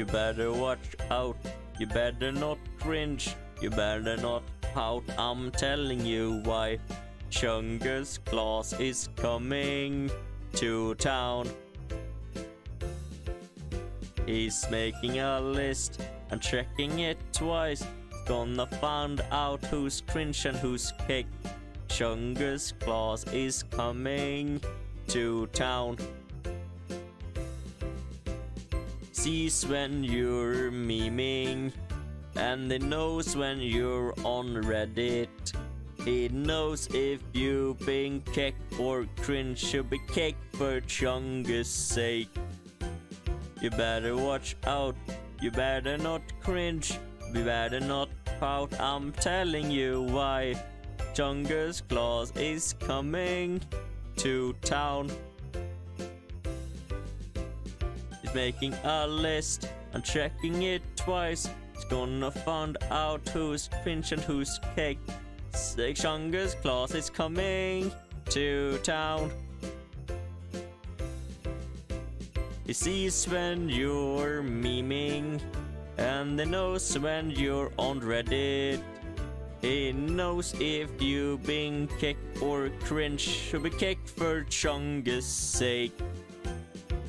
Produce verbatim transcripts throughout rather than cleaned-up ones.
You better watch out. You better not cringe. You better not pout. I'm telling you why. Chungus Claus is coming to town. He's making a list and checking it twice. Gonna find out who's cringe and who's cake. Chungus Claus is coming to town. Sees when you're memeing, and he knows when you're on Reddit. He knows if you've been cake or cringe. Should be cake for Chungus' sake. You better watch out. You better not cringe. You better not pout. I'm telling you why. Chungus Claus is coming to town. He's making a list and checking it twice. He's gonna find out who's cringe and who's cake. Chungus Claus is coming to town. He sees when you're memeing, and he knows when you're on Reddit. He knows if you've been cake or cringe. Should be cake for Chungus' sake.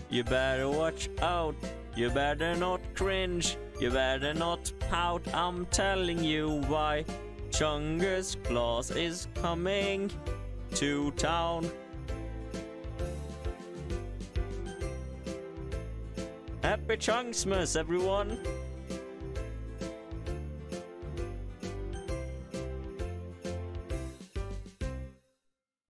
You better watch out. You better not cringe. You better not pout. I'm telling you why. Chungus Claus is coming to town. Happy Chungsmas, everyone!